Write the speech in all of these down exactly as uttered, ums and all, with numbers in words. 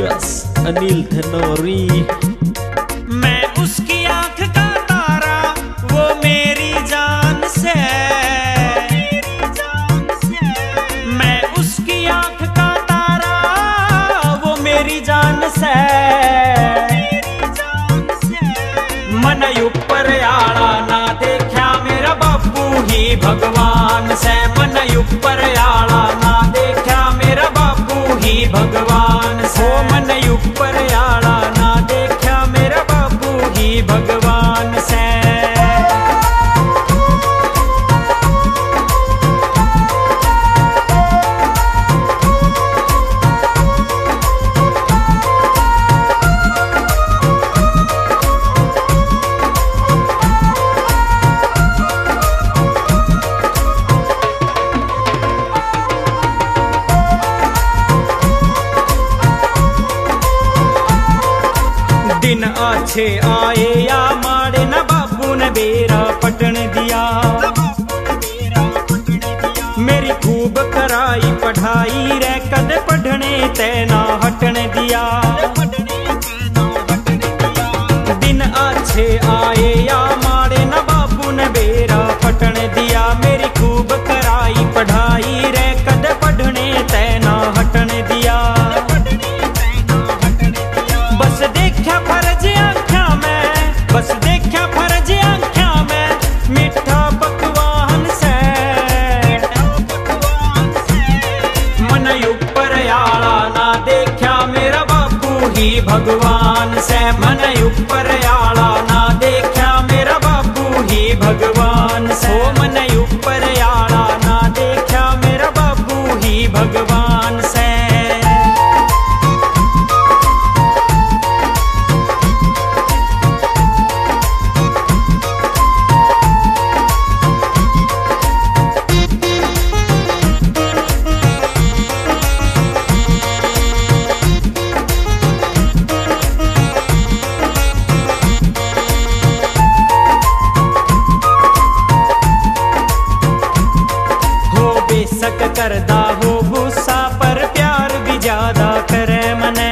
US Anil Dhanauri. मैं उसकी आंख का तारा, वो मेरी जान से, मैं उसकी आंख का तारा, वो मेरी जान से, मन ऊपर आड़ा ना देखा मेरा बापू ही भगवान से, मन ऊपर आड़ा ना देखा मेरा बापू ही भगवान से, मन ऊपर आड़ा ना देखा मेरा बापू ही भगवान से। दिन आछे आए या माड़े ना बापू ने बेरा पटन दिया, मेरी खूब कराई पढ़ाई रे कद पढ़ने तेना हटने दिया। दिन आछे आए या माड़े ना बापू ने बेरा पटन दिया, मेरी खूब कराई पढ़ाई रे कद पढ़ने तेना हटने दिया। बस देखा फर्ज आंख्या में मीठा पकवान से, मन ऊपर आड़ा ना देखा मेरा बापू ही भगवान से, मन ऊपर आड़ा ना देखा मेरा बापू ही भगवान से, मन ऊपर आड़ा ना देखा मेरा बापू ही भगवान से। करदा हो गुस्सा पर प्यार भी ज्यादा करे मने,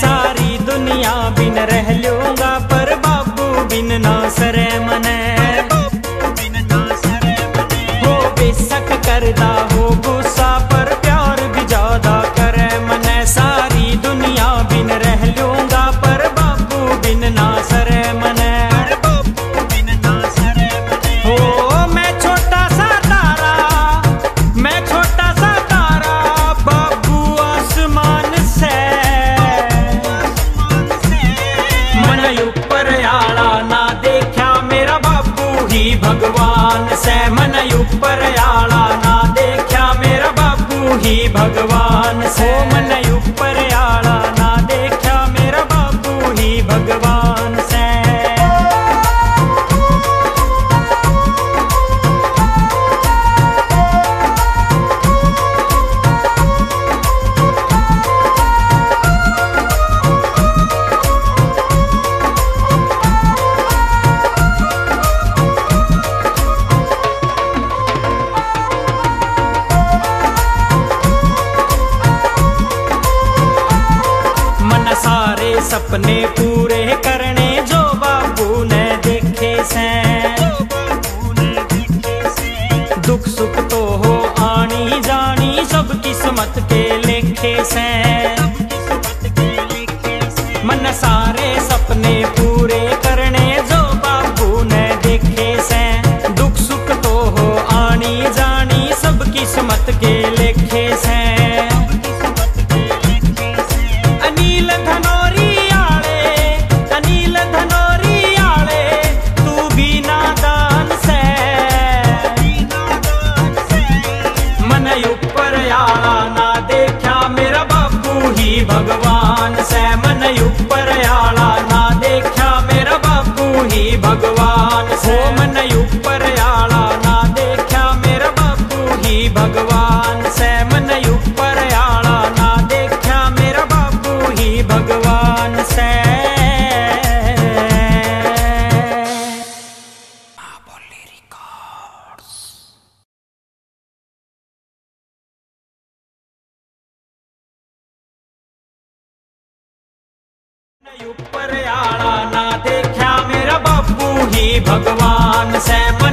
सारी दुनिया बिन रह लूंगा पर बापू बिन ना सरे मने, हो बेशक करदा हो गुस्सा पर प्यार भी ज्यादा करे मने, सारी दुनिया बिन रह लूंगा पर बापू बिन ना सरे मने। भगवान से मन ऊपर आड़ा ना देखा मेरा बापू ही भगवान से, मन ऊपर आड़ा ना देखा मेरा बापू ही भगवान से। सपने पूरे करने जो बापू ने देखे से, दुख सुख तो हो आनी जानी सब किस्मत के लेखे से, मन सारे सपने पूरे करने जो बापू ने देखे से, दुख सुख तो हो आनी जानी सब किस्मत के लेखे से। अनिल धनौरी भगवान से, मन ऊपर आड़ा ना देखा मेरा बापू ही भगवान से, मन ऊपर आड़ा ना देखा मेरा बापू ही भगवान से, मन ऊपर आड़ा ना देखा मेरा बापू ही भगवान से। ऊपर आला ना देखा मेरा बापू ही भगवान।